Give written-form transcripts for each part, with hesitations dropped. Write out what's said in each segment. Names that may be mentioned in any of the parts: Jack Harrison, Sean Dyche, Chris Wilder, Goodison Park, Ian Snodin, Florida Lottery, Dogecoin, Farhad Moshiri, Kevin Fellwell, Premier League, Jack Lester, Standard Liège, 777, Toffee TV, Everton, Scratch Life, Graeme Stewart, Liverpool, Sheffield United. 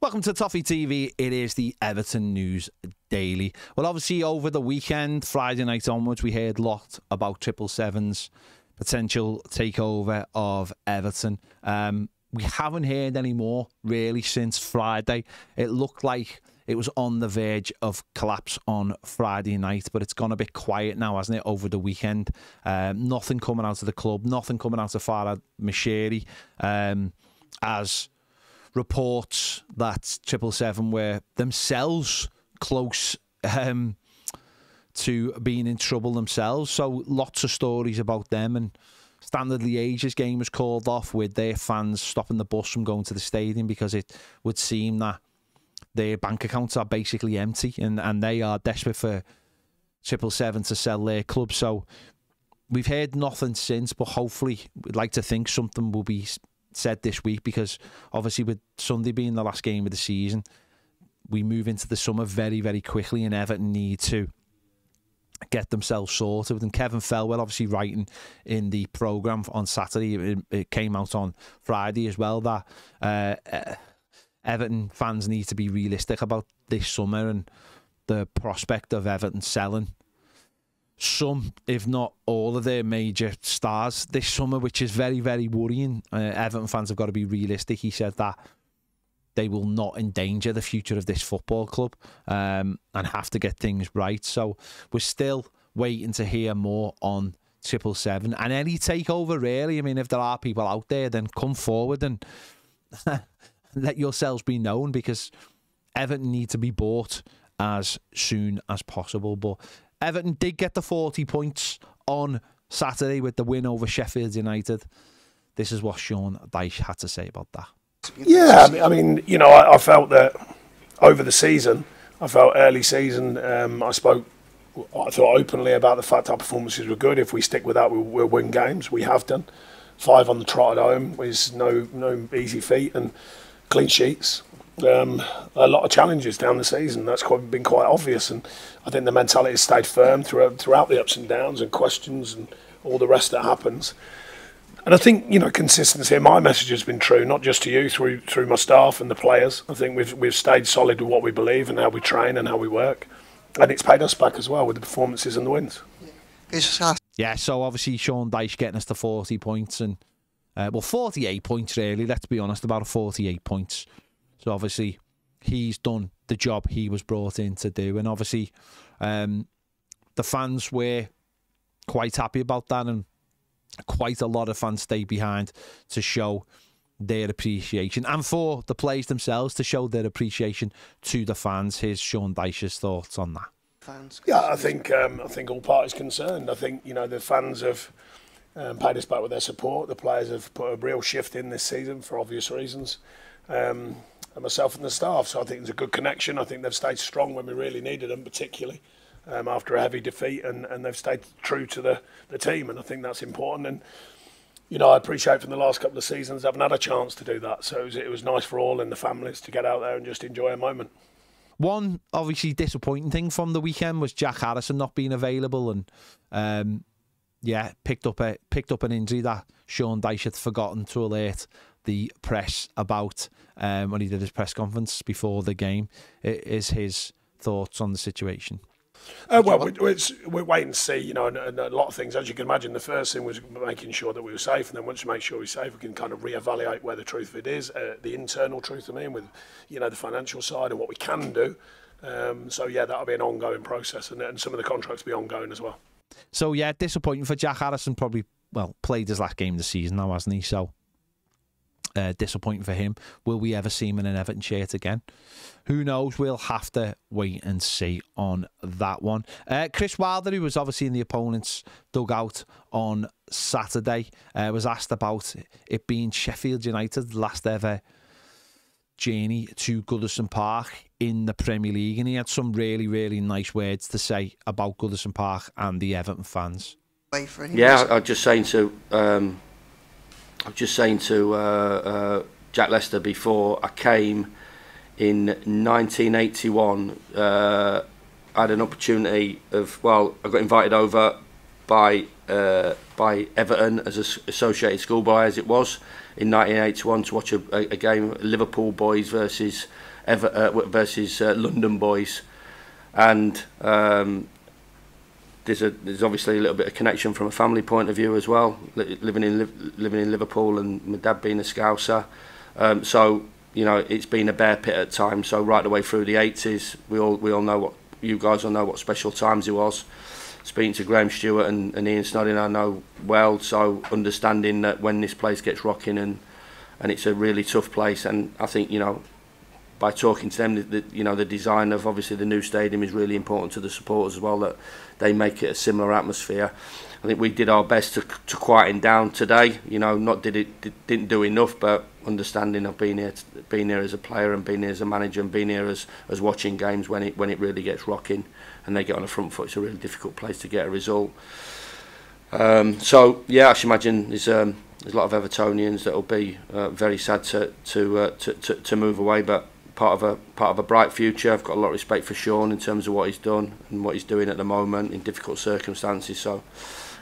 Welcome to Toffee TV. It is the Everton News Daily. Well, obviously over the weekend, Friday night onwards, we heard a lot about 777's potential takeover of Everton. We haven't heard any more, really, since Friday. It looked like it was on the verge of collapse on Friday night, but it's gone a bit quiet now, hasn't it, over the weekend. Nothing coming out of the club, nothing coming out of Farhad Moshiri, as reports that 777 were themselves close to being in trouble themselves. So lots of stories about them, and Standard Liège's game was called off with their fans stopping the bus from going to the stadium because it would seem that their bank accounts are basically empty, and they are desperate for 777 to sell their club. So we've heard nothing since, but hopefully we'd like to think something will be said this week, because obviously with Sunday being the last game of the season, we move into the summer very, very quickly, and Everton need to get themselves sorted. And Kevin Fellwell, obviously writing in the programme on Saturday, it came out on Friday as well, that Everton fans need to be realistic about this summer and the prospect of Everton selling some, if not all, of their major stars this summer, which is very, very worrying. Everton fans have got to be realistic. He said that they will not endanger the future of this football club, and have to get things right. So we're still waiting to hear more on 777 and any takeover, really. I mean, if there are people out there, then come forward and let yourselves be known, because Everton need to be bought as soon as possible. But Everton did get the 40 points on Saturday with the win over Sheffield United. This is what Sean Dyche had to say about that. Yeah, I mean, you know, I felt that over the season, I felt early season, I thought openly about the fact our performances were good. If we stick with that, we'll win games. We have done. 5 on the trot at home is no easy feat, and clean sheets. A lot of challenges down the season. That's been quite obvious, and I think the mentality has stayed firm throughout the ups and downs and questions and all the rest that happens. And I think, you know, consistency. My message has been true, not just to you, through my staff and the players. I think we've stayed solid with what we believe and how we train and how we work, and it's paid us back as well with the performances and the wins. Yeah, so obviously Sean Dyche getting us to 40 points and well, 48 points really. Let's be honest, about 48 points. So obviously he's done the job he was brought in to do, and obviously the fans were quite happy about that, and quite a lot of fans stayed behind to show their appreciation, and for the players themselves to show their appreciation to the fans. Here's Sean Dyche's thoughts on that. Yeah, I think all parties concerned. I think, you know, the fans have paid us back with their support. The players have put a real shift in this season for obvious reasons. And myself and the staff, so I think there's a good connection. I think they've stayed strong when we really needed them, particularly after a heavy defeat, and they've stayed true to the team, and I think that's important. And, you know, I appreciate from the last couple of seasons I haven't had a chance to do that, so it was nice for all and the families to get out there and just enjoy a moment. One obviously disappointing thing from the weekend was Jack Harrison not being available, and yeah, picked up an injury that Sean Dyche had forgotten to alert the press about when he did his press conference before the game. It is his thoughts on the situation. Well, we're waiting to see, you know, and a lot of things. As you can imagine, the first thing was making sure that we were safe, and then once we make sure we're safe, we can kind of reevaluate where the truth of it is, the internal truth, I mean, with, you know, the financial side and what we can do. So yeah, that'll be an ongoing process, and some of the contracts will be ongoing as well. So yeah, disappointing for Jack Harrison. Probably, well, played his last game of the season now, hasn't he? So disappointing for him. Will we ever see him in an Everton shirt again? Who knows? We'll have to wait and see on that one. Chris Wilder, who was obviously in the opponent's dugout on Saturday, was asked about it being Sheffield United's last ever journey to Goodison Park in the Premier League, and he had some really, really nice words to say about Goodison Park and the Everton fans. Yeah, I was just saying to Jack Lester before I came in 1981, I had an opportunity of, well, I got invited over by Everton as an associated schoolboy, as it was. in 1981 to watch a game, Liverpool boys versus London boys, and there's obviously a little bit of connection from a family point of view as well, living in Liverpool and my dad being a Scouser, so you know it's been a bear pit at times. So right the way through the 80s, we all know what you guys all know what special times it was. Speaking to Graeme Stewart and Ian Snodin, I know well, so understanding that when this place gets rocking and it's a really tough place, and I think, you know, by talking to them, you know, the design of obviously the new stadium is really important to the supporters as well, that they make it a similar atmosphere. I think we did our best to quieten down today. You know, didn't do enough, but understanding I've been here as a player and been here as a manager and been here as watching games when it really gets rocking and they get on the front foot. It's a really difficult place to get a result. So yeah, I should imagine there's a lot of Evertonians that will be very sad to move away, but part of a bright future. I've got a lot of respect for Sean in terms of what he's done and what he's doing at the moment in difficult circumstances. So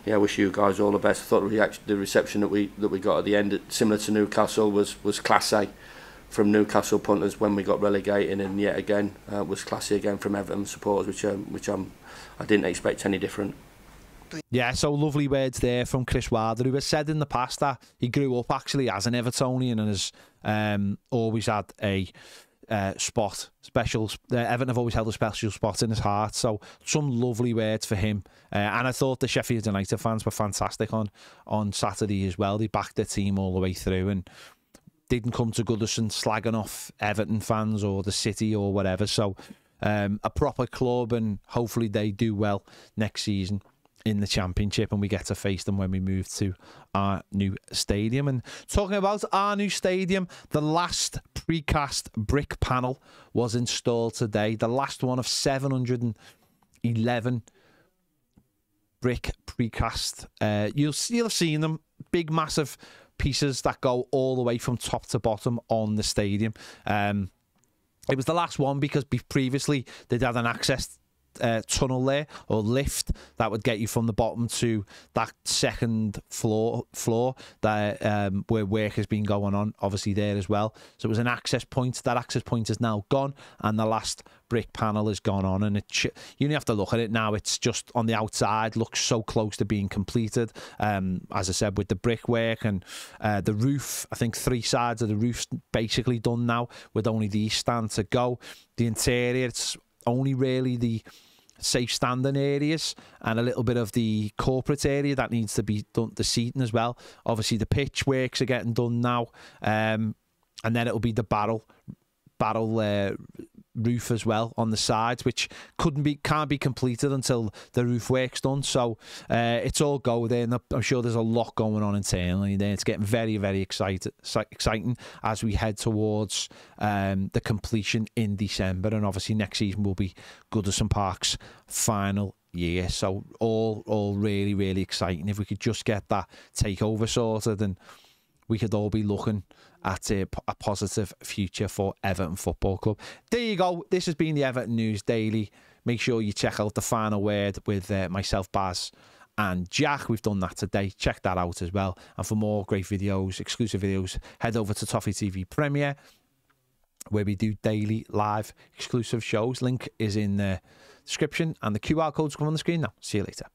yeah, I wish you guys all the best. I thought the reception that we got at the end, similar to Newcastle, was class A from Newcastle punters when we got relegated, and yet again was classy again from Everton supporters, which I didn't expect any different. Yeah, so lovely words there from Chris Wilder, who has said in the past that he grew up actually as an Evertonian and has always had a spot special. Everton have always held a special spot in his heart, so some lovely words for him, and I thought the Sheffield United fans were fantastic on Saturday as well. They backed their team all the way through and didn't come to Goodison slagging off Everton fans or the city or whatever, so a proper club, and hopefully they do well next season in the Championship and we get to face them when we move to our new stadium. And talking about our new stadium, the last precast brick panel was installed today, the last one of 711 brick precast. You'll have seen them, big massive pieces that go all the way from top to bottom on the stadium. It was the last one because previously they'd had an access tunnel there, or lift, that would get you from the bottom to that second floor that where work has been going on obviously there as well. So it was an access point. That access point is now gone and the last brick panel has gone on, and it, you only have to look at it now, it's just on the outside, looks so close to being completed. As I said, with the brickwork and the roof, I think 3 sides of the roof's basically done now, with only the east stand to go. The interior, it's only really the safe standing areas and a little bit of the corporate area that needs to be done, the seating as well. Obviously the pitch works are getting done now, and then it'll be the barrel roof as well on the sides, which can't be completed until the roof work's done. So it's all go there, and I'm sure there's a lot going on internally there. It's getting very, very exciting as we head towards the completion in December, and obviously next season will be Goodison Park's final year. So all really, really exciting. If we could just get that takeover sorted, and we could all be looking at a positive future for Everton Football Club. There you go. This has been the Everton News Daily. Make sure you check out The Final Word with myself, Baz, and Jack. We've done that today. Check that out as well. And for more great videos, exclusive videos, head over to Toffee TV Premier, where we do daily live exclusive shows. Link is in the description, and the QR code's come on the screen now. See you later.